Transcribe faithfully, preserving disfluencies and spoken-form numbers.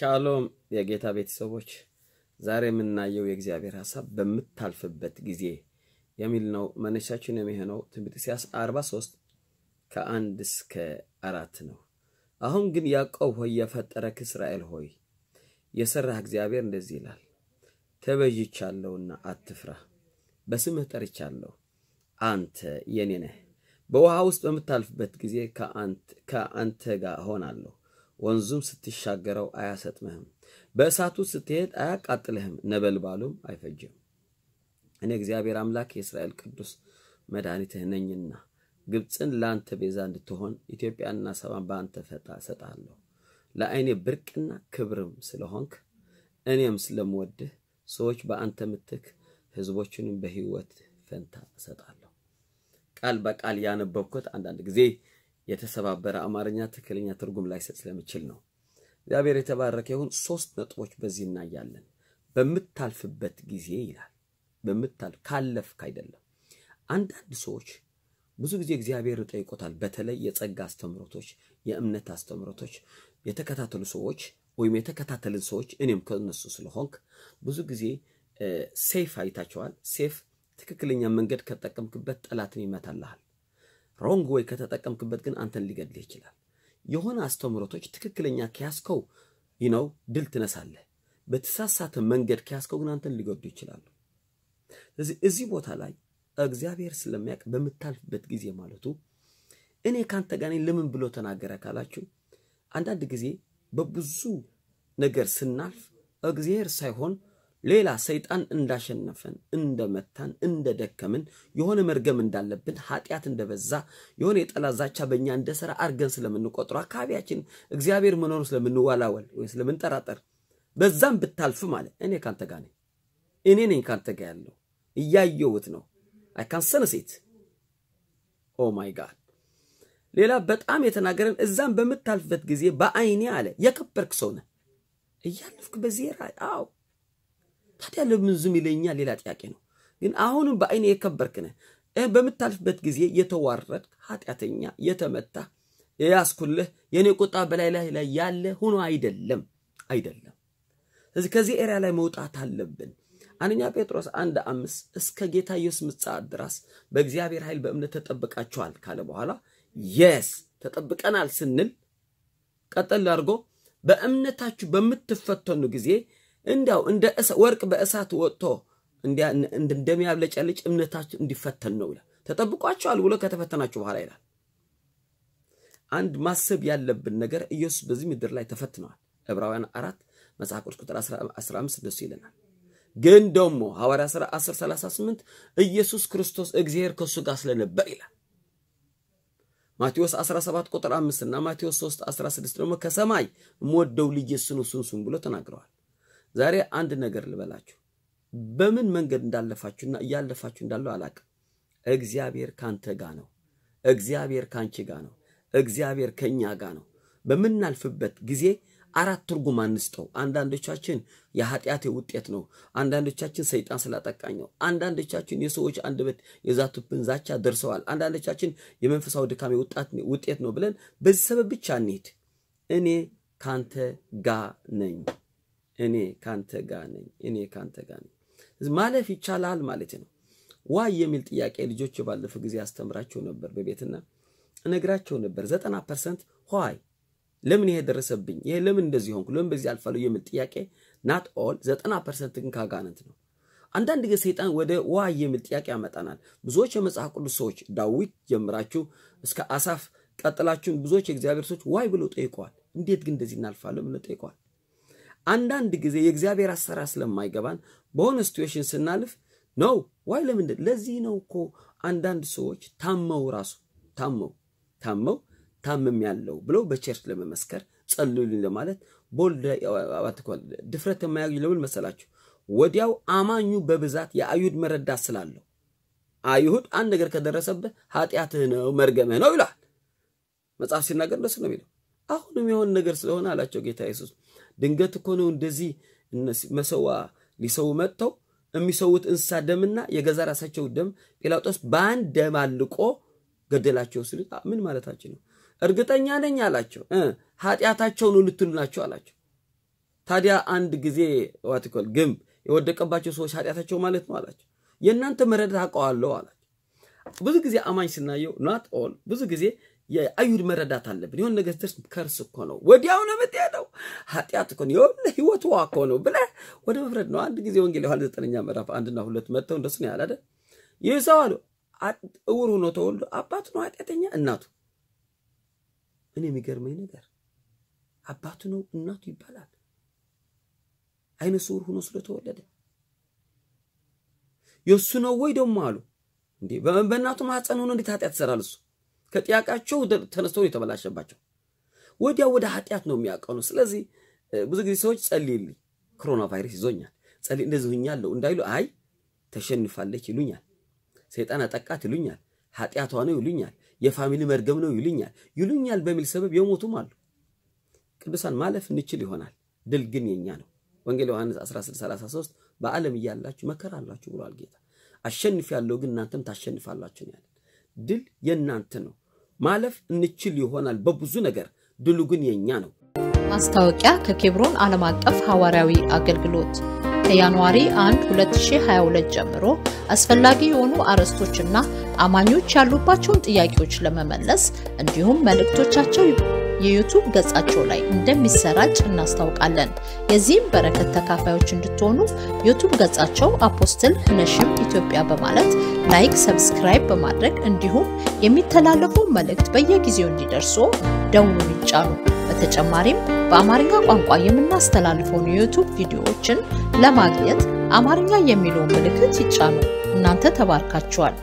ቻሎም የጌታ ቤተሰቦች ዛሬ የምናየው የእግዚአብሔር ሐሳብ በመታልፈበት ጊዜ የሚል ነው። መነሻችን የሚሆነው ትንቢት ኢሳይያስ አርባ ሶስት ከአንድ እስከ አራት ነው። አሁን ግን ያዕቆብ ሆይ የፈጠረህ እስራኤል ሆይ የሠራህ እግዚአብሔር እንደዚህ ይላል ተበይቻለሁና አትፍራ በስምህ ጠርቻለሁ አንተ የኔ ነህ በውሃ ውስጥ በመታልፈበት ጊዜ ከአንተ ከአንተ ጋር ሆናለሁ ወንዙም ስትሻገረው አያሰጥምህም በእሳቱ ስትሄድ አያቃጥልህም ነበልባሉም አይፈጅም እኔ እግዚአብሔር አምላክ የእስራኤል ቅዱስ መድኃኒትህ ነኝና ግብጽን ላንተ ቤዛ እንድትሆን ኢትዮጵያና ሰባን ባንተ ፈታ ሰጣለሁ ለአይኔ ብርቅና ክብርም ስለሆንክ እኔም ስለምወድህ ሰዎች በአንተ ምትክ ህዝቦችንም በህይወት ፈንታ ሰጣለሁ ቃል በቃል ያነበብኩት አንዳንድ ጊዜ የተሰባበረ አማርኛ ተከለኛ ትርጉም ላይ ስለሚችል ነው እግዚአብሔር የተባረከ ይሁን ሶስት ነጥቦች በዚህ እናያለን በመታልፍበት ጊዜ ይላል በመታል ካለፍክ አይደለም አንዳንድ ሰዎች ብዙ ጊዜ እግዚአብሔር ጠይቆታል በተለይ የጸጋ አስተምሮቶች የእምነት አስተምሮቶች የተከታተሉ ሰዎች ወይም የተከታተልን ሰዎች እኔም ከነሱ ስለሆንክ ብዙ ጊዜ ሴፍ አይታቸዋል ሴፍ ትክክለኛ መንገድ ከተጠቀምክበት ጠላትን ይመታልሃል wrong way ከተጠቀምክበት ግን አንተን ሊገድልህ ይችላል የሆነ አስተምሮቶች ትክክለኛ ከያስከው you know ድል ትነሳለህ በተሳሳተ መንገድ ከያስከው ግን አንተን ሊገድልህ ይችላል ስለዚህ እዚህ ቦታ ላይ እግዚአብሔር ስለሚያቅ በመታልፍበት ጊዜ ማለቱ እኔ ካንተ ጋር ነኝ ለምን ብሎ ተናገረ ካላችሁ አንዳንድ ጊዜ በብዙ ነገር ስናልፍ እግዚአብሔር ሳይሆን ሌላ ሰይጣን እንዳሸነፈን እንደመታን እንደደከመን የሆነ መርገም እንዳለብን ኃጢያት እንደበዛ የሆነ የጠላዛቻ በእኛ እንደሰራ አርገን ስለምንቆጥሩ አካባቢያችን እግዚአብሔር መኖር ስለምንዋላወል ወይስ ስለምንጠራጠር በዛም ብታልፍ ማለት እኔ ካንተ ጋር ነኝ እኔ ነኝ ካንተ ጋር ያለው ይያየውት ነው I can sense it Oh my god ሌላ በጣም የተናገረን እዛም በመታልፍበት ጊዜ በአይኔ አለ የከበርክ ሰው ነህ ይያልፍክ በዚራ አው ታዲያ ለምን ዝም ይለኛል ሌላ ጥያቄ ነው ግን አሁንም በአይኔ የከበርክ ነህ በመታልፍበት ጊዜ የተዋረድክ ኃጢያተኛ የተመታ ያስኩልህ የኔ ቁጣ በላይ ላይ ያለ ሆኖ አይደለም አይደለም ስለዚህ ከዚህ ኤሪያ ላይ መውጣት አለብን አንኛ ጴጥሮስ አንድ አምስት እስከ ጌታ ኢየሱስ ምጽአት ድረስ በእግዚአብሔር ኃይል በእምነት ተጠብቃችኋል ካለ በኋላ yes ተጠብቀናል ስንል ቀጠል አድርጎ በእምነታችሁ በመትፈተኑ ጊዜ እንዳው እንደ ወርቅ በእሳት ወጥቶ እንደ እንደሚያብለጨልጭ እምነታችሁ እንዲፈተን ነው ይላል ተጠብቋችኋል ብሎ ከተፈተናችሁ በኋላ ይላል አንድ ማሰብ ያለብን ነገር ኢየሱስ በዚህ ምድር ላይ ተፈትኗል ዕብራውያን አራት መጽሐፍ ቅዱስ ቁጥር አስራ አምስት ደስ ይለናል ግን ደሞ ሐዋርያት ሥራ አስር ሰላሳ ስምንት ኢየሱስ ክርስቶስ እግዚአብሔር ከሱ ጋር ስለነበር ይላል ማቴዎስ አስራ ሰባት ቁጥር አምስት እና ማቴዎስ ሶስት አስራ ስድስት ደግሞ ከሰማይ ሞደው ለኢየሱስ ሱንሱን ብሎ ተናግሯል ዛሬ አንድ ነገር ልበላችሁ በምን መንገድ እንዳለፋችሁና ያለፋችሁ እንዳለው አላቀ እግዚአብሔር ካንተ ጋር ነው እግዚአብሔር ካንቺ ጋር ነው እግዚአብሔር ከኛ ጋር ነው በመናልፍበት ጊዜ አራት ትርጉም አንስተው አንዳንዶቻችን የኃጢያት ውጤት ነው አንዳንዶቻችን ሰይጣን ስለጣቃኝ ነው አንዳንዶቻችን የሰዎች አንደበት የዛቱብን ዛቻ ደርሰዋል አንዳንዶቻችን የመንፈሳው ድካም የውጣት ውጤት ነው ብለን በዚህ ሰበብ ብቻ አንይት እኔ ካንተ ጋር ነኝ እኔ ካንተ ጋር ነኝ እኔ ካንተ ጋር ነኝ ማለፍ ይቻላል ማለት ነው ዋይ የሚል ጥያቄ ልጆች ባለፈው ጊዜ አስተምራቸው ነበር በቤትና ነግራቸው ነበር ዘጠና ፐርሰንት why ለምን ይሄ ደረሰብኝ ይሄ ለምን እንደዚህ ሆንኩ ለምን በዚህ አልፋለሁ የሚል ጥያቄ not all ዘጠና ፐርሰንት ግን ካጋነት ነው አንዳንድ ጊዜ ሰይጣን ወደ ዋይ የሚል ጥያቄ ያመጣናል ብዙዎች የመጽሐፍ ቅዱስ ሰዎች ዳዊት ጀምራችሁ እስከ አሳፍ ቀጥላችሁ ብዙዎች የእግዚአብሔር ሰዎች ዋይ ብለው ጠይቀዋል እንዴት ግን እንደዚህ እናልፋለሁ ብለው ጠይቀዋል አንዳንድ ጊዜ የእግዚአብሔር አሰራ ስለማይገባን በሆነ ሲቹዌሽን ስናልፍ ነው ዋይ ለምን ለዚህ ነው እኮ አንዳንድ ሰዎች ታመው ራሱ ታመው ታመው ታመም ያለው ብለው በቸርች ለመመስከር ጸልዩልኝ ለማለት ቦልድ አባትኳል ድፍረት የማያገኝ ለምን መሰላችሁ ወዲያው አማኙ በብዛት የአይሁድ መረዳት ስላለው አይሁድ አንድ ነገር ከደረሰበት ኃጢያትህ ነው መርገምህ ነው ይላል መጽሐፍ ሲናገር ደስ ነው የሚለው አሁንም የሆነ ነገር ስለሆነ አላቸው ጌታ ኢየሱስ ድንገት እኮ ነው እንደዚህ መስዋ ሊሰው መጥተው እሚሰውት እንሳ ደምና የገዛ ራሳቸው ደም ጲላጦስ ባን ደም አልቆ ገደላቸው ስለታ ምን ማለታችን ነው እርግጠኛ ነኝ አላችሁ እ ኃጢያታቸውን ልትሉላችሁ አላችሁ ታዲያ አንድ ጊዜ ወጥቆል ግም ይወደቀባቸው ሰዎች ኃጢያታቸው ማለት ነው አላችሁ የእናንተ መረዳት አቀዋለሁ አላችሁ ብዙ ጊዜ አማኝ ስናየው not all ብዙ ጊዜ የአይሁድ መረዳት አለብን ይሁን ነገር ትርስ ከርስ እኮ ነው ወዲያው ነው የምትሄደው ኃጢያት እኮ ነው ይሁን ህይወቱ አቆ ነው ብለ ወደ መፍረድ ነው አንድ ጊዜ ወንጌል ዮሐንስ ዘጠነኛ ምዕራፍ አንድ እና ሁለት መተው እንደስ ነው ያለ አይደል ይይዛው አለ እውር ሆኖ ተወልዶ አባቱ ነው ኃጢያተኛ እናቱ እኔ የሚገርመኝ ነገር አባቱ ነው እናቱ ይባላል አይነ ሱር ሆኖ ስለተወለደ የሱ ነው ወይ ደሞ አሉ እንዴ በእናቱ ማህፀን ሆኖ እንዴት ኃጢያት ይሰራል እሱ ከጥያቃቸው ተነስተው የተበላሸባቸው ወዲያ ወደ ኃጢያት ነው የሚያቀኑ ስለዚህ ብዙ ጊዜ ሰዎች ጸልይልኝ ኮሮና ቫይረስ ይዞኛል ጸልይ እንደዚህ ሆኛለሁ እንዳይሉ አይ ተሸንፋለች ይሉኛል ሰይጣን አጠቃት ይሉኛል ኃጢያቷ ነው ይሉኛል የፋሚሊ መርገም ነው ይሉኛል ይሉኛል በሚል ሰበብ የሞቱም አሉ ቅዱሳን ማለፍ እንችል ይሆናል ድል ግን የኛ ነው ወንጌል ዮሐንስ አስራ ስድስት ሰላሳ ሶስት በዓለም ይያላችሁ መከራላችሁ ብሏል ጌታ አሸንፍ ያለው ግን እናንተም ታሸንፋላችሁ ነው ያለው ድል የናንተ ነው ማለፍ እንችል ይሆናል በብዙ ነገር ድሉ ግን የኛ ነው ማስታወቂያ ከኬብሮን ዓለም አቀፍ ሐዋርያዊ አገልግሎት ከያንዋሪ አንድ ሁለት ሺህ ሃያ ሁለት ጀምሮ አስፈላጊ የሆኑ አርስቶችና አማኞች ያሉባቸውን ጥያቄዎች ለመመለስ እንዲሁም መልእክቶቻቸው የዩቲዩብ ገጻቸው ላይ እንደሚሰራጭ እናስታውቃለን። የዚህም በረከት ተካፋዮች እንድትሆኑ ዩቲዩብ ገጻቸው አፖስትል ነሽም ኢትዮጵያ በማለት ላይክ፣ ሰብስክራይብ በማድረግ እንዲሁም የሚተላለፉ መልእክት በየጊዜው እንዲደርሱ ደውሉን ይጫኑ። በተጨማሪም በአማርኛ ቋንቋ የምናስተላልፈው ዩቲዩብ ቪዲዮዎችን ለማግኘት አማርኛ የሚለውን ምልክት ይጫኑ። እናንተ ተባርካችኋል።